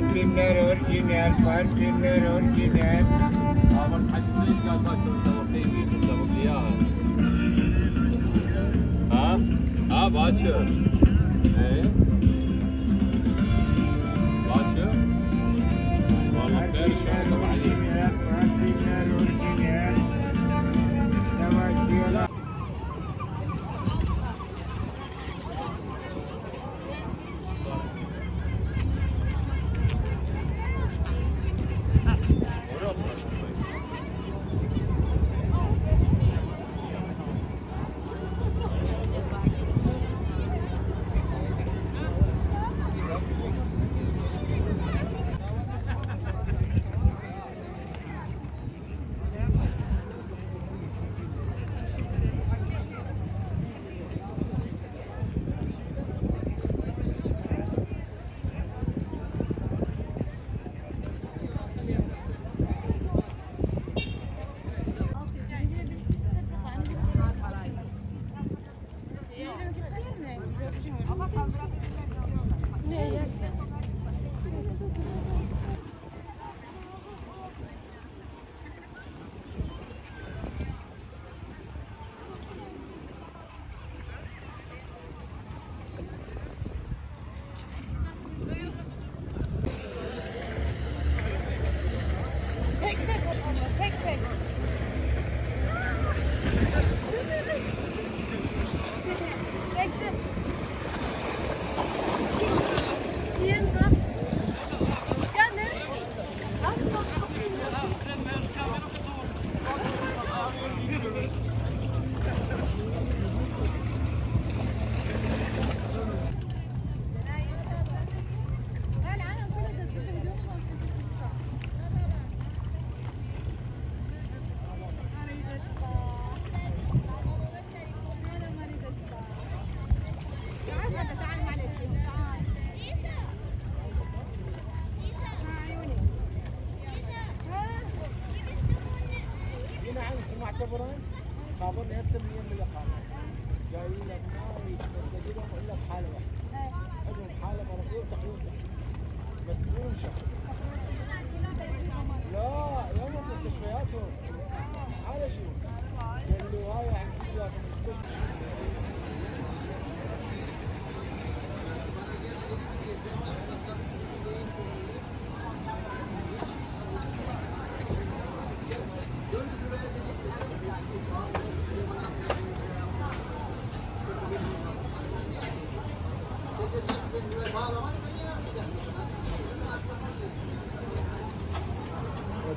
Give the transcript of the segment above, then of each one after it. parfümler orijinal, parfümler orijinal. Ama hadi galiba çalışalım. Sevgiyi tutalım ya. Ha? Ha Bahçı. Bahçı. Valla perişan orijinal, parfümler orijinal. Yavaş diyorlar.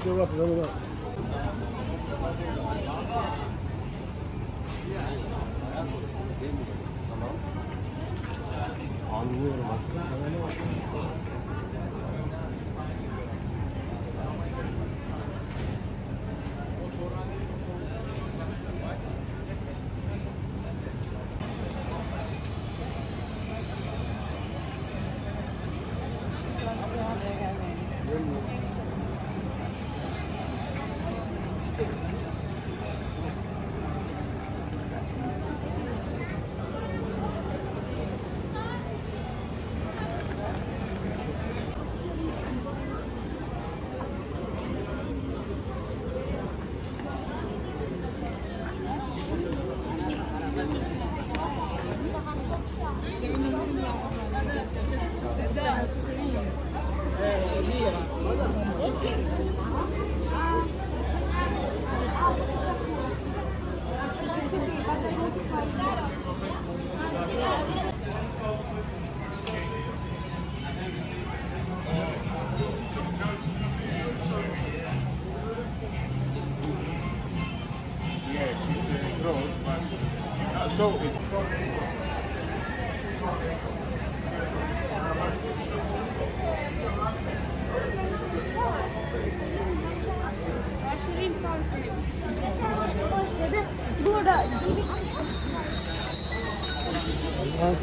You're up, you're up.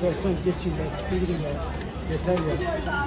Versen geçin ben, gidelim ben. Yeter ya.